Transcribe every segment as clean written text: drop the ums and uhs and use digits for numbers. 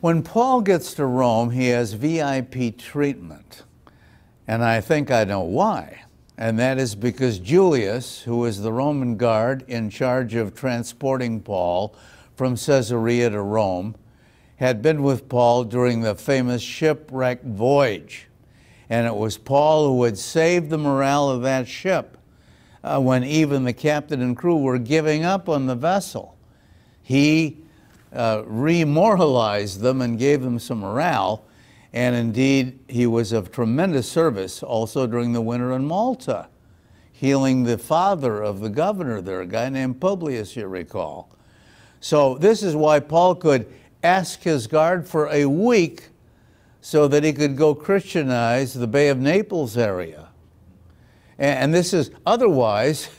When Paul gets to Rome, he has VIP treatment. And I think I know why. And that is because Julius, who was the Roman guard in charge of transporting Paul from Caesarea to Rome, had been with Paul during the famous shipwreck voyage. And it was Paul who had saved the morale of that ship when even the captain and crew were giving up on the vessel. He remortalized them and gave them some morale, and indeed he was of tremendous service also during the winter in Malta, healing the father of the governor there, a guy named Publius, you recall. So this is why Paul could ask his guard for a week so that he could go Christianize the Bay of Naples area. And this is otherwise,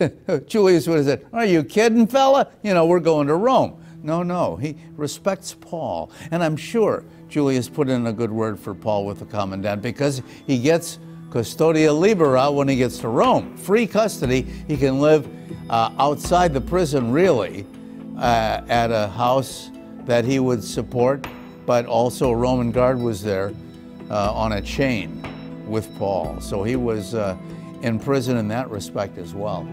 Julius would have said, "Are you kidding, fella? You know, we're going to Rome." No, no, he respects Paul. And I'm sure Julius put in a good word for Paul with the commandant, because he gets custodia libera when he gets to Rome. Free custody. He can live outside the prison, really, at a house that he would support, but also a Roman guard was there on a chain with Paul. So he was in prison in that respect as well.